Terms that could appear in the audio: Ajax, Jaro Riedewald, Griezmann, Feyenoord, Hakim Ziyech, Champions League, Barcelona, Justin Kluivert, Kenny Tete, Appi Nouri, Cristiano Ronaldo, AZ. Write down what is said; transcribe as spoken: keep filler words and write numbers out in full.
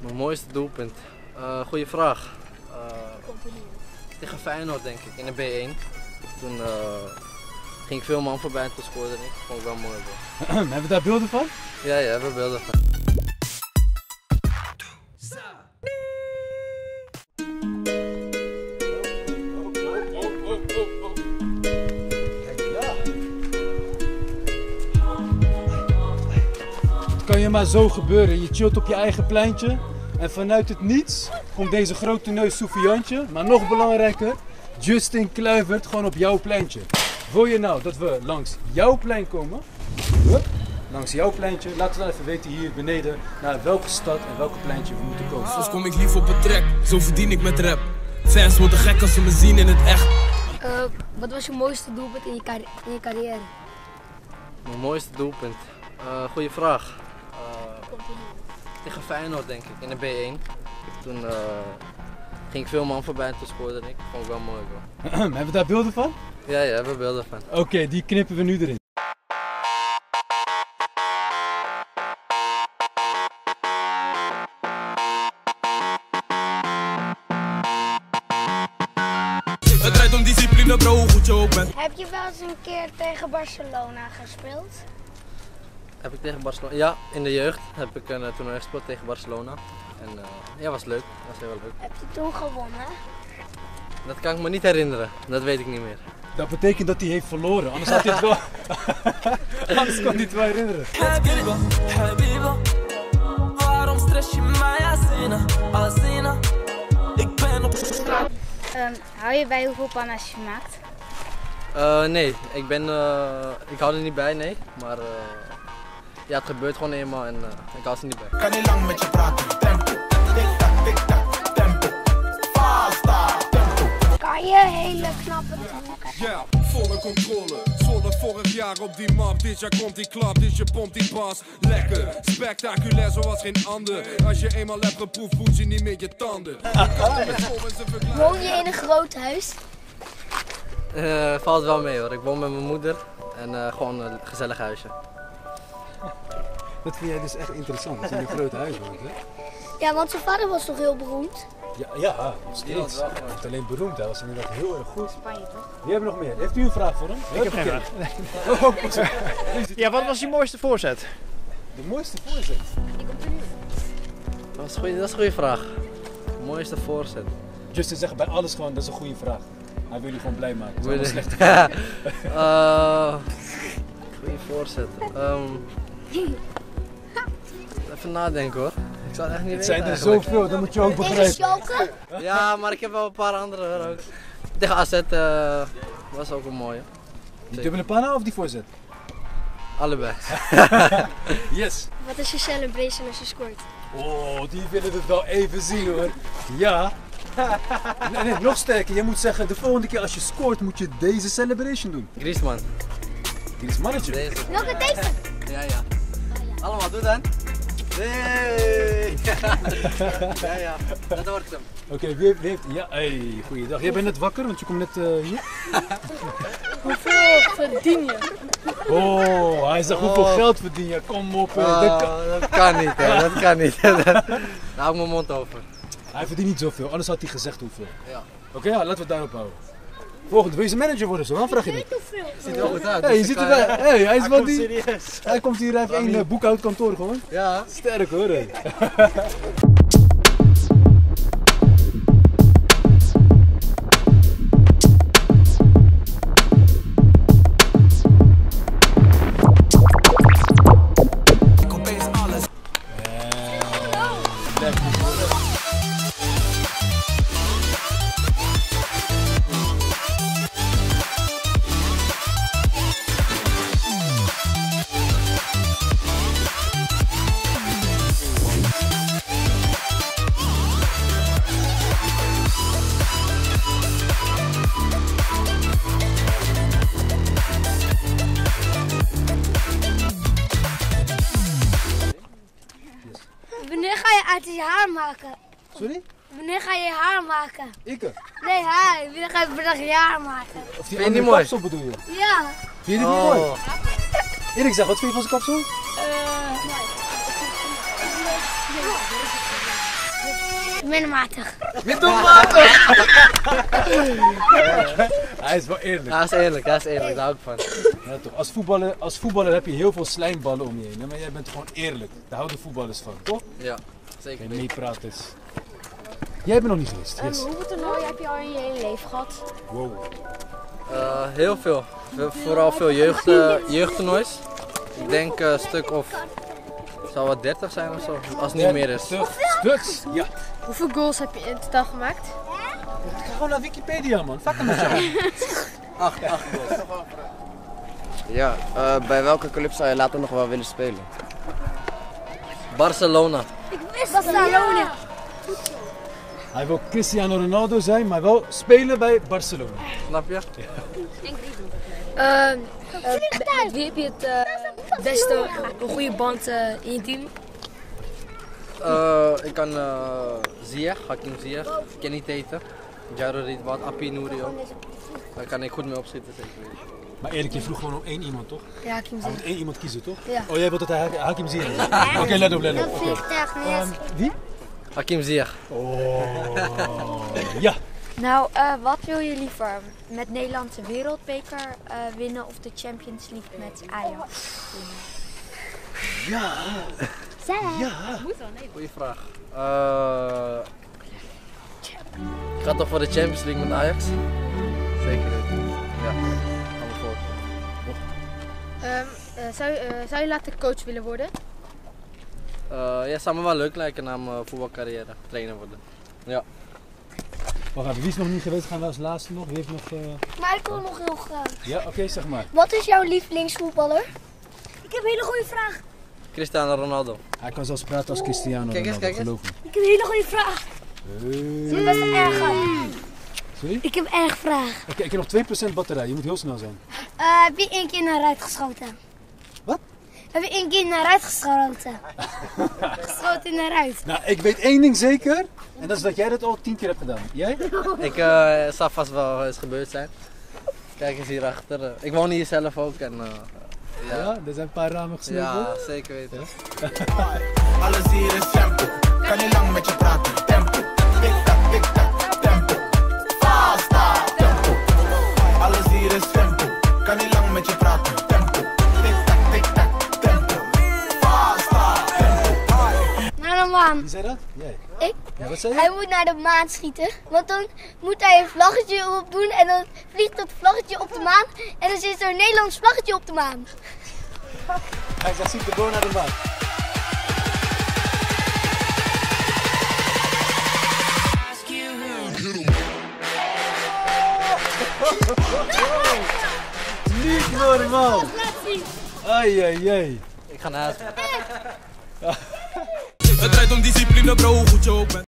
Mijn mooiste doelpunt? Uh, goeie vraag. Uh, tegen Feyenoord denk ik, in de B één. Toen uh, ging ik veel man voorbij en toen scoorde ik. Vond ik wel mooi. Hebben we daar beelden van? Ja, ja, we hebben beelden van. Kan je maar zo gebeuren. Je chillt op je eigen pleintje en vanuit het niets komt deze grote neus Soufiantje. Maar nog belangrijker, Justin Kluivert gewoon op jouw pleintje. Wil je nou dat we langs jouw plein komen? Hup, langs jouw pleintje. Laat wel even weten hier beneden naar welke stad en welke pleintje we moeten komen. Soms kom ik hier voor betrek, zo verdien ik met rap. Fans worden gek als ze me zien in het echt. Uh, wat was je mooiste doelpunt in je, in je carrière? Mijn mooiste doelpunt? Uh, goeie vraag. Tegen Feyenoord denk ik, in de B één. Toen uh, ging ik veel man voorbij en toen scoorde ik. Vond ik wel mooi. Hebben we daar beelden van? Ja, ja, we hebben beelden van. Oké, okay, die knippen we nu erin. Het draait om discipline, bro, hoe goed je ook bent. Heb je wel eens een keer tegen Barcelona gespeeld? Heb ik tegen Barcelona? Ja, in de jeugd heb ik een toernooi gespeeld tegen Barcelona. En uh, ja, was leuk. Was heel leuk. Heb je toen gewonnen? Dat kan ik me niet herinneren. Dat weet ik niet meer. Dat betekent dat hij heeft verloren. Anders had hij het wel. Anders kon hij het wel herinneren. Habiba, Habiba, waarom stress je mij, Azina, Azina? Ik ben op straat. Um, hou je bij hoeveel panna's je maakt? Uh, nee, ik ben. Uh, ik hou er niet bij, nee. Maar. Uh, Ja, het gebeurt gewoon eenmaal en uh, ik hou ze niet bij. Ik kan niet lang met je praten. Tempo, tik-tak, tik-tak, tempo. Fasta, tempo. Kan je hele knappe maken? Ja, volle controle. Zonne vorig jaar op die map. Dit jaar komt die klap, dit je pompt die bas. Lekker, spectaculair zoals geen ander. Als je eenmaal hebt geproefd, voelt je niet meer je tanden. Woon je in een groot huis? Uh, valt wel mee hoor. Ik woon met mijn moeder en uh, gewoon een gezellig huisje. Dat vind jij dus echt interessant, dat je in een groot huis woont, hè? Ja, want zijn vader was toch heel beroemd? Ja, ja, nog steeds. Hij was niet alleen beroemd, hij was inderdaad heel erg goed. Spanje toch? Wie hebben nog meer? Heeft u een vraag voor hem? Ik heb geen vraag. Ja, wat was je mooiste voorzet? De mooiste voorzet? Die komt er nu. Dat is een goede, dat is een goede vraag. De mooiste voorzet. Justin zegt bij alles gewoon, dat is een goede vraag. Hij wil je gewoon blij maken. Dat is een slechte vraag. uh, goede voorzet. Um, Even nadenken hoor. Ik zou het echt niet het weten. Het zijn er eigenlijk zoveel, dat moet je ook begrijpen. Ja, maar ik heb wel een paar andere ook. Tegen A Z uh, was ook een mooie. Die dubbele panna of die voorzet? Allebei. Yes. Wat is je celebration als je scoort? Oh, die willen het wel even zien hoor. Ja. Nee, nee, nog sterker. Je moet zeggen, de volgende keer als je scoort moet je deze celebration doen. Griezmann. Griezmannetje. Deze. Nog een deze. Ja, ja. Allemaal, doe dan. Hey! Ja, ja, dat hoort hem. Oké, okay, wie, wie heeft... Ja, hey, goeiedag. Jij bent net wakker, want je komt net uh, hier. Hoeveel verdien je? Oh, hij zegt oh. Hoeveel geld verdien je? Kom op. Oh, dat, kan... dat kan niet, hè. Dat kan niet. Daar hou ik mijn mond over. Hij verdient niet zoveel, anders had hij gezegd hoeveel. Ja. Oké, okay, ja, laten we het daarop houden. Volgende, wil je zijn manager worden zo? Dan vraag je dit. Ziet er wel goed uit. Hey, je ziet er wel. Hey, hij is wel die. Serieus. Hij komt hier even in een boekhoudkantoor gewoon. Ja. Sterk hoor. Hey. Haar maken. Sorry? Wanneer ga je je haar maken? Ik? Nee, haar. Wanneer ga je vandaag je haar maken? Of die vind je niet kapsel mooi? Bedoel je? Ja. Vind je dit oh. niet mooi? Ja. Erik, zeg, wat vind je van zijn kapsel? Eh, uh, nee. Middelmatig. Middelmatig! Hij is wel eerlijk. Hij is eerlijk, hij is eerlijk, daar hou ik van. Ja, toch. Als, voetballer, als voetballer heb je heel veel slijmballen om je heen, maar jij bent gewoon eerlijk. Daar houden voetballers van, toch? Ja, zeker. Geen meepraters. Jij bent nog niet geweest. Yes. Um, hoeveel toernooien heb je al in je hele leven gehad? Wow. Uh, heel veel. Vooral veel jeugd, uh, jeugdtoernoois. Ik denk uh, een stuk of. Zou het dertig zijn of zo? Als het niet meer is. Stuks? Ja. Hoeveel goals heb je in totaal gemaakt? Ik ga gewoon naar Wikipedia, man. Fuck hem met jou. Acht, acht goals. Ja, uh, bij welke club zou je later nog wel willen spelen? Barcelona. Ik wist Barcelona. Hij wil Cristiano Ronaldo zijn, maar wel spelen bij Barcelona. Snap je? Ja. Uh, uh, met wie heb je het uh, beste, een goede band uh, in je team? Uh, ik kan uh, Ziyech, Hakim Ziyech, Kenny Tete, Jaro Riedewald, Appi Nouri ook. Daar kan ik goed mee opschieten, zeker. Maar Erik, je vroeg gewoon om één iemand, toch? Ja, Hakim Ziyech. Je moet één iemand kiezen, toch? Ja. Oh, jij wilt dat hij Hakim Ziyech is? Oké, okay, let op, let op. Okay. Um, wie? Hakim Ziyech. Oh, ja. Nou, uh, wat wil je liever? Met Nederlandse wereldbeker uh, winnen of de Champions League met Ajax winnen? Ja! Zeg! Ja! Goeie vraag. Uh, ik ga toch voor de Champions League met Ajax? Zeker weten. Ja, gaan we voor. Um, uh, zou, uh, zou je later coach willen worden? Uh, ja, zou me wel leuk lijken na mijn voetbalcarrière. Trainer worden. Ja. Wacht even, wie is nog niet geweest? Gaan we als laatste nog? Wie heeft nog... Uh... Maar ik wil oh. nog heel graag. Ja, oké, okay, zeg maar. Wat is jouw lievelingsvoetballer? Ik heb een hele goede vraag. Cristiano Ronaldo. Hij kan zelfs praten als Cristiano kijk eens, Ronaldo, kijk eens. Geloof me. Ik heb een hele goede vraag. Hey. Dat is erg. Sorry? Ik heb erg vraag. Oké, okay, ik heb nog twee procent batterij, je moet heel snel zijn. Uh, heb je één keer naar uit geschoten? Wat? Heb je één keer naar uit geschoten? Geschoten naar uit. Nou, ik weet één ding zeker. En dat is dat jij dat al tien keer hebt gedaan. Jij? Ik uh, zou vast wel eens gebeurd zijn. Kijk eens hierachter. Ik woon hier zelf ook en... Uh, ja. ja, er zijn een paar ramen gesnoeid. Ja, hoor. Zeker weten. Alles hier is tempo. Kan niet lang met je praten. Tempo. Tik-tak, tik-tak, tempo. Fasta, tempo. Alles hier is tempo. Kan niet lang met je praten. Tempo. Tik-tak, tik-tak, tempo. Fasta, tempo. Naar de maan. Wie zei dat? Jij? Ik? Ja, wat zei je? Hij moet naar de maan schieten, want dan moet hij een vlaggetje op doen en dan vliegt dat vlaggetje op de maan en dan zit er een Nederlands vlaggetje op de maan. Hij zegt super door naar de maan. Niet normaal! Ai, ai, ai. Ik ga naar huis. Het draait om discipline, bro, hoe goed je ook bent.